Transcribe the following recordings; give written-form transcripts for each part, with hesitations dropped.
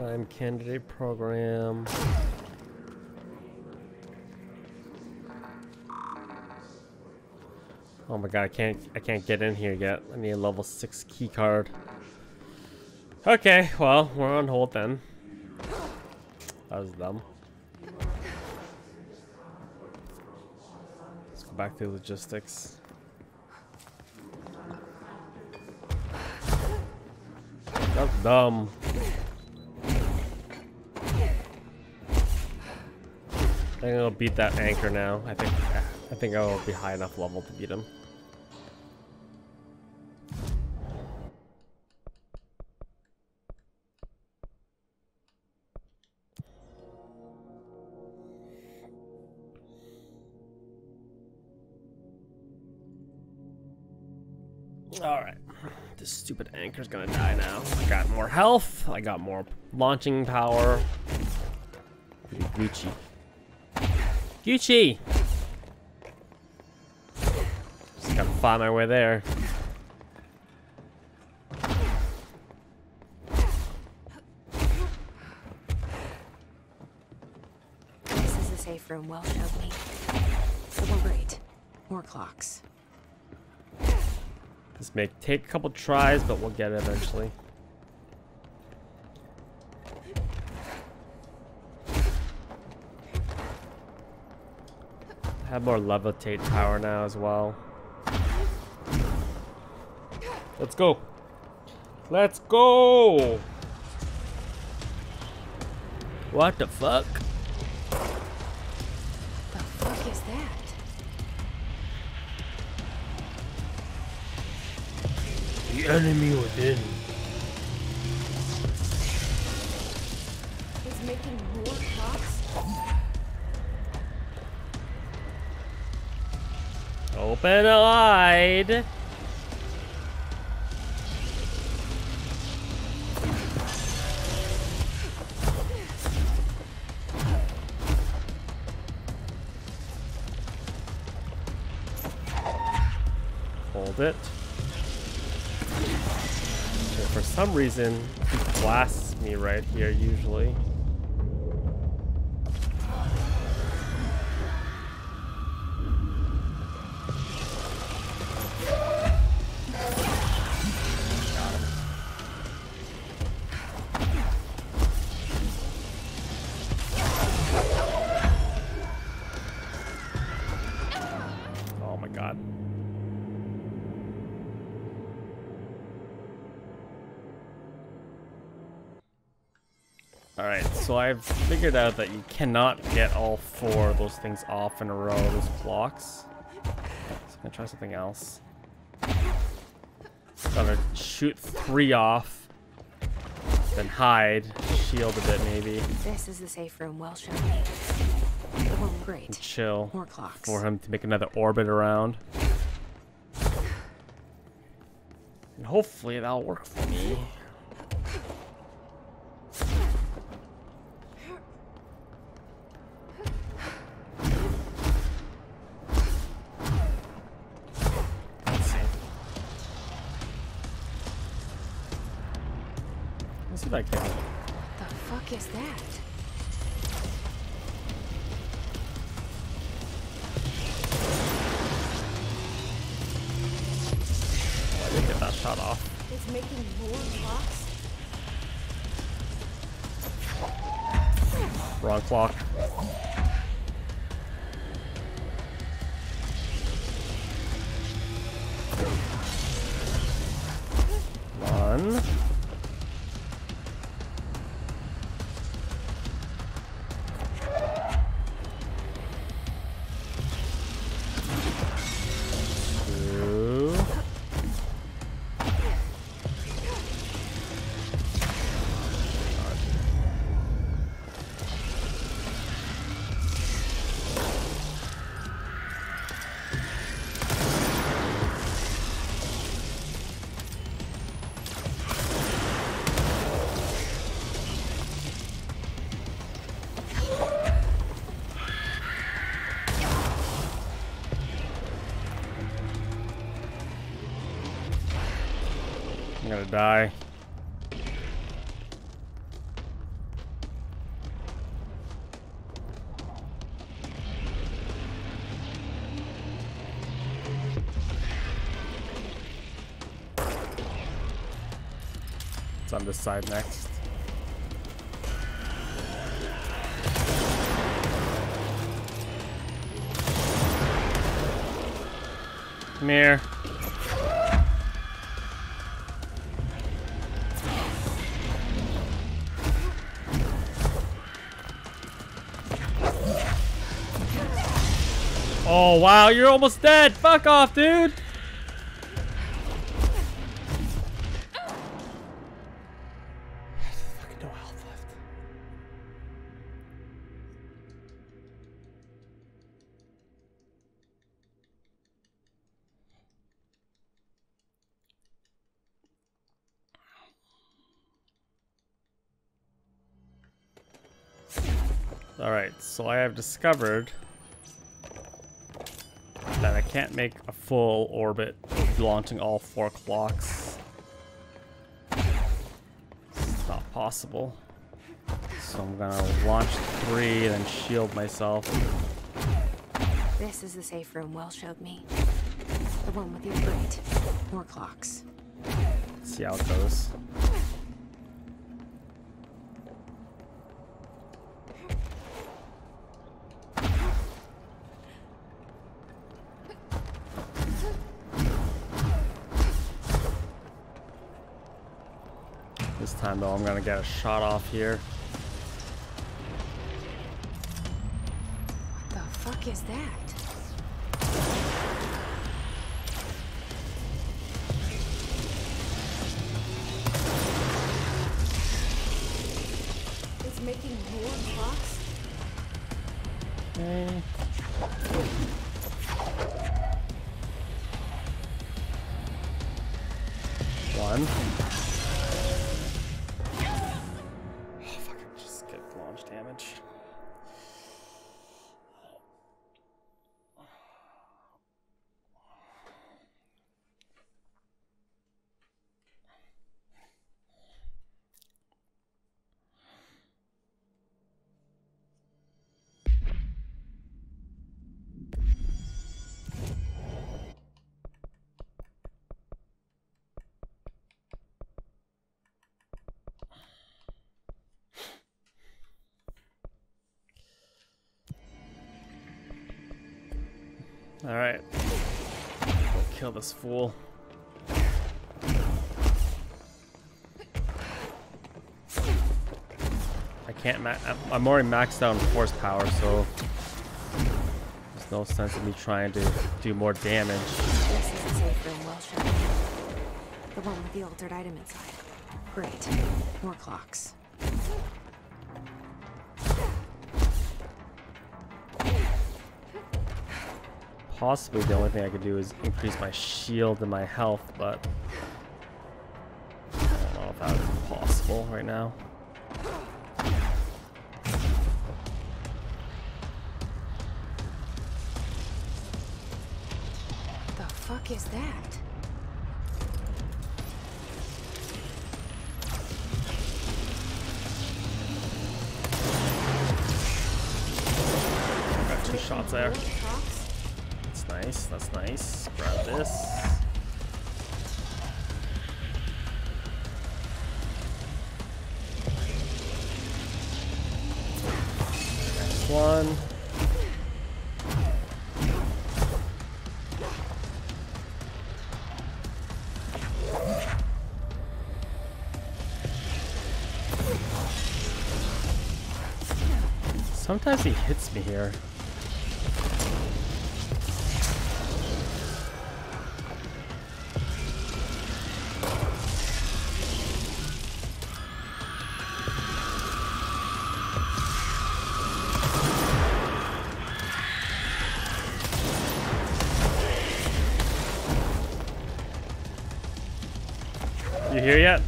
Prime Candidate Program. Oh my god, I can't get in here yet. I need a level 6 key card. Okay, well, we're on hold then. That was dumb. Let's go back to logistics. That's dumb. I think I'll beat that anchor now. I think I will be high enough level to beat him. Alright. This stupid anchor's gonna die now. I got more health. I got more launching power. Pretty Gucci. Gucci! Just gotta find my way there. This is a safe room, well showed me. Celebrate. More clocks. This may take a couple tries, but we'll get it eventually. I have more levitate power now as well. Let's go. Let's go. What the fuck? The fuck is that? The enemy within. It's making more shots. Open wide. Hold it. For some reason, he blasts me right here, usually. Oh my god. Alright, so I've figured out that you cannot get all four of those things off in a row, those blocks. So I'm gonna try something else. Gotta shoot 3 off, then hide, shield a bit maybe. This is the safe room, well shown. Oh, great. And chill. More clocks. For him to make another orbit around. And hopefully that'll work for me. What the fuck is that? Oh, I didn't get that shot off. It's making more clocks. Wrong clock. One. I'm gonna die. on this side next. Come here. Oh, wow, you're almost dead. Fuck off, dude. Alright, so I have discovered that I can't make a full orbit launching all four clocks. It's not possible. So I'm gonna launch three and then shield myself. This is the safe room Well showed me. The one with the upgrade. More clocks. Let's see how it goes. Time though, I'm gonna get a shot off here. What the fuck is that? It's making more clocks. Okay. One. All right, I'll kill this fool. I can't. I'm already maxed out on force power, so there's no sense in me trying to do more damage. This is the safe room Well shot. The one with the altered item inside. Great. More clocks. Possibly the only thing I could do is increase my shield and my health, but I don't know if that's possible right now. What the fuck is that? I got two shots there. Nice, that's nice. Grab this. Next one. Sometimes he hits me here. You here yet?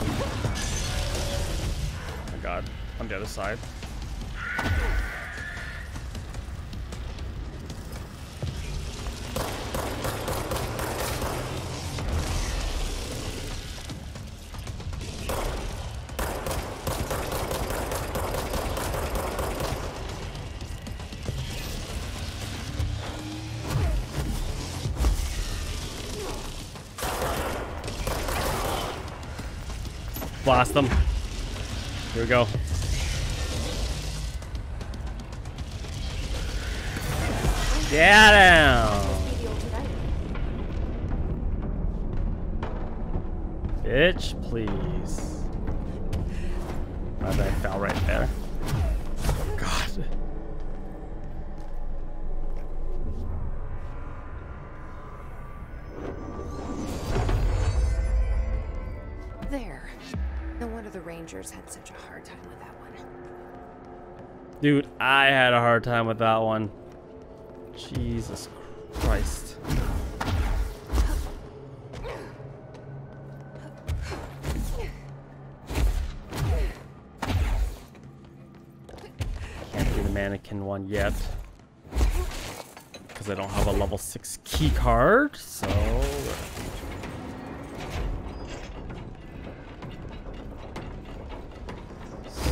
Oh my god, on the other side. blast them. Here we go. Get down! Bitch, please. Why did I foul right there? God. There. No wonder the Rangers had such a hard time with that one. Dude, I had a hard time with that one. Jesus Christ. Can't do the mannequin one yet, because I don't have a level 6 key card, so...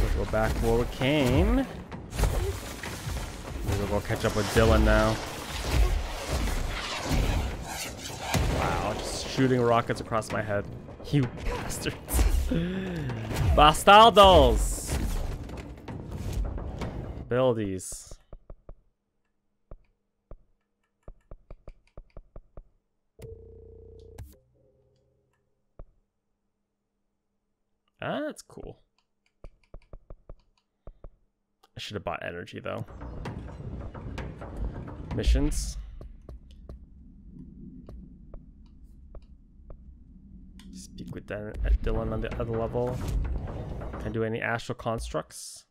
we'll go back where we came. We'll catch up with Dylan now. Wow, just shooting rockets across my head. You bastards. Bastardos! Build these. That's cool. I should have bought energy though. Missions. Speak with Dylan on the other level. Can I do any astral constructs?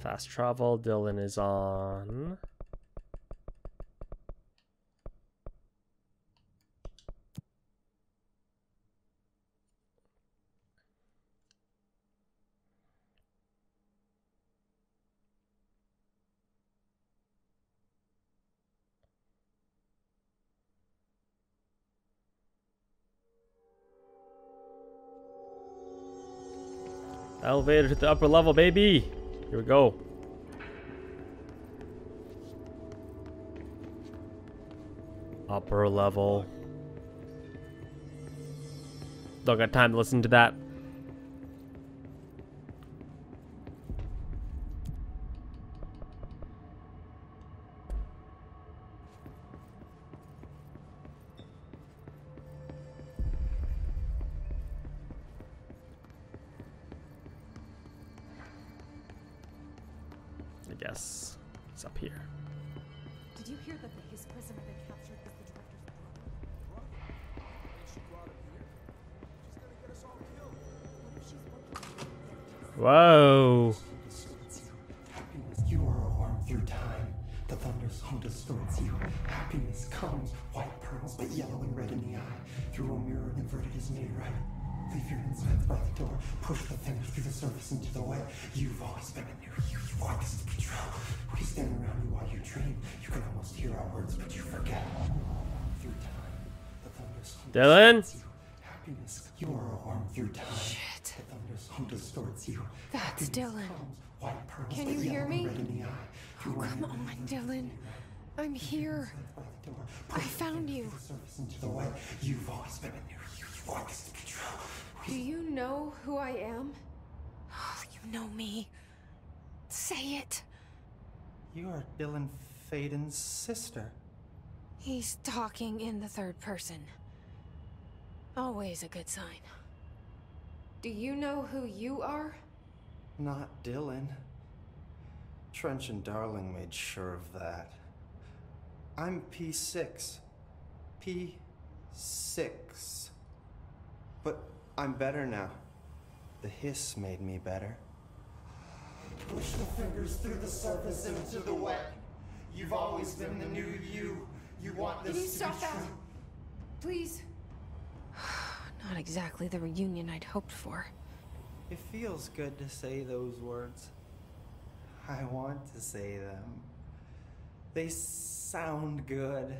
Fast travel. Dylan is on. Elevator to the upper level, baby. Here we go. Upper level. Don't got time to listen to that. Yes, it's up here. Did you hear that his prisoner they captured was the director's daughter? She brought him here. She's gonna get us all killed. What if she's working? Whoa. Happiness, you are a worm through time. The thunder's home distorts you. Happiness comes, white pearls, but yellow and red in the eye. Through a mirror inverted is made right. Leave your insides by the door. Push the fingers through the surface into the web. You've always been in there. You've always been control. We stand around you while you dream. You can almost hear our words, but you forget. Through time, the thunder's home distorts you. Happiness, you are a worm through time. Shit. The thunder's home distorts you. That's Dylan. Can you hear me? Oh, come on, Dylan. I'm here. I found you. You've always been in there. You've always been control. Do you know who I am? Oh, you know me. Say it. You are Dylan Faden's sister. He's talking in the third person. Always a good sign. Do you know who you are? Not Dylan. Trench and Darling made sure of that. I'm P6. P6. But I'm better now. The hiss made me better. Push the fingers through the surface into the wet. You've always been the new you. You want this to be true. Can you stop that? Please. Not exactly the reunion I'd hoped for. It feels good to say those words. I want to say them. They sound good.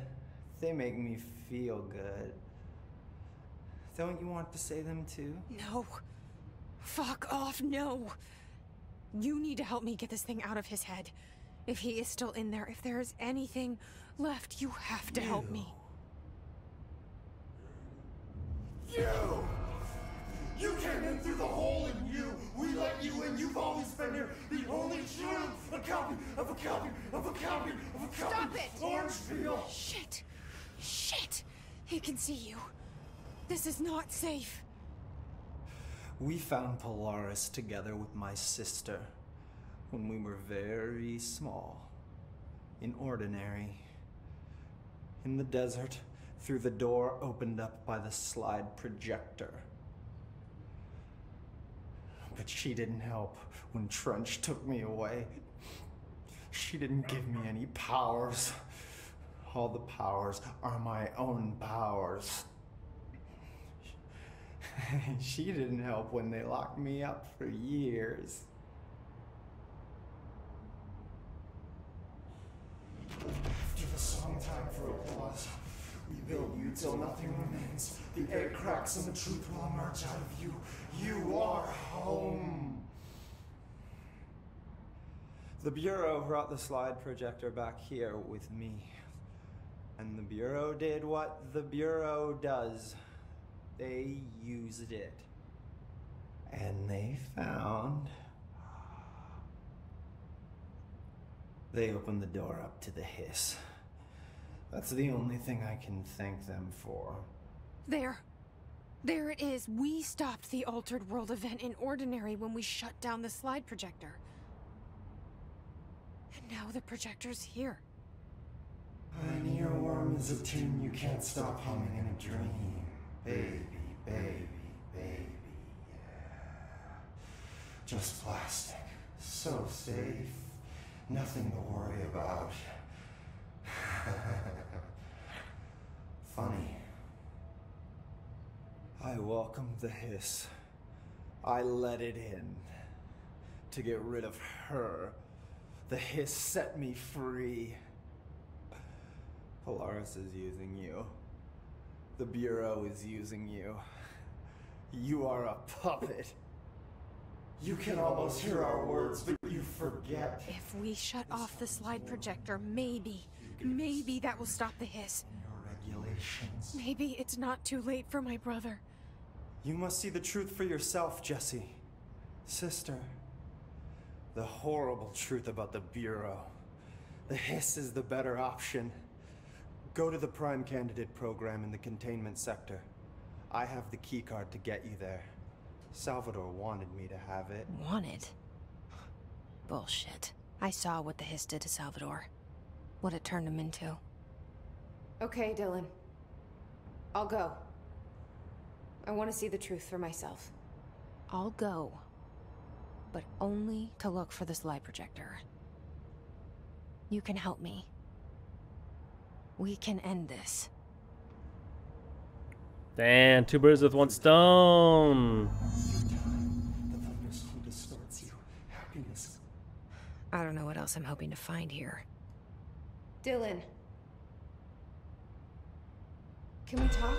They make me feel good. Don't you want to say them too? No. Fuck off, no. You need to help me get this thing out of his head. If he is still in there, if there is anything left, you have to help me. You came in through the hole in you! We let you in! You've always been here! The only truth! A copy of a copy of a copy of a copy! Stop it! Orange peel! Shit! Shit! He can see you. This is not safe. We found Polaris together with my sister when we were very small, in ordinary, in the desert, through the door opened up by the slide projector. But she didn't help when Trench took me away. She didn't give me any powers. All the powers are my own powers. She didn't help when they locked me up for years. Give us some time for applause. We build you till nothing remains. The air cracks and the truth will emerge out of you. You are home. The Bureau brought the slide projector back here with me. And the Bureau did what the Bureau does. They used it. And they found... They opened the door up to the hiss. That's the only thing I can thank them for. There. There it is. We stopped the Altered World event in Ordinary when we shut down the slide projector. And now the projector's here. An earworm is a tune you can't stop humming in a dream. Baby, baby, baby, yeah. Just plastic. So safe. Nothing to worry about. Funny. I welcomed the hiss. I let it in. To get rid of her. The hiss set me free. Polaris is using you. The Bureau is using you. You are a puppet. You can almost hear our words, but you forget. If we shut off the slide projector, maybe that will stop the hiss. Regulations. Maybe it's not too late for my brother. You must see the truth for yourself, Jesse. Sister. The horrible truth about the Bureau. The hiss is the better option. Go to the Prime Candidate Program in the Containment Sector. I have the keycard to get you there. Salvador wanted me to have it. Wanted? Bullshit. I saw what the hiss did to Salvador. What it turned him into. Okay, Dylan. I'll go. I want to see the truth for myself. I'll go. But only to look for the slide projector. You can help me. We can end this. Damn, two birds with one stone. I don't know what else I'm hoping to find here. Dylan. Can we talk?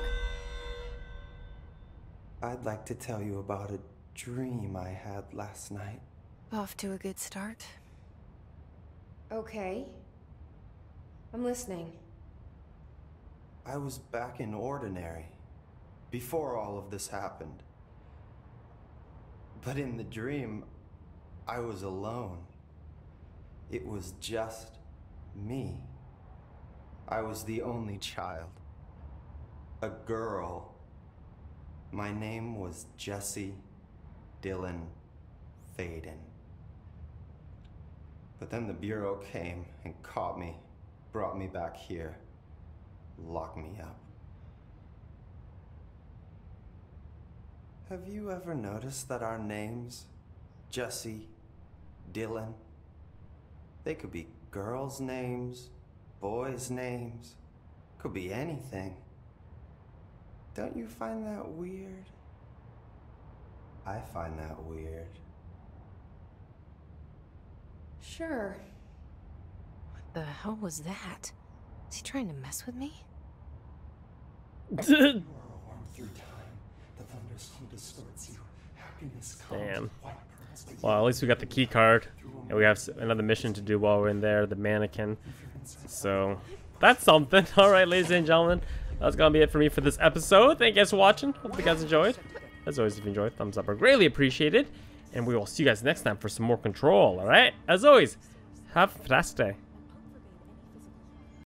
I'd like to tell you about a dream I had last night. Off to a good start. Okay. I'm listening. I was back in Ordinary, before all of this happened. But in the dream, I was alone. It was just me. I was the only child. A girl. My name was Jesse Dylan Faden. But then the Bureau came and caught me. brought me back here, locked me up. Have you ever noticed that our names, Jesse, Dylan, they could be girls' names, boys' names, could be anything. Don't you find that weird? I find that weird. Sure. What the hell was that? Is he trying to mess with me? You are warm through time. The thunderstorm distorts you. Happiness comes. Damn. Well, at least we got the key card, and we have another mission to do while we're in there, the mannequin. So that's something. All right, ladies and gentlemen, that's gonna be it for me for this episode. Thank you guys for watching. Hope you guys enjoyed. As always, if you enjoyed, thumbs up are greatly appreciated, and we will see you guys next time for some more Control. All right, as always, have a fantastic day.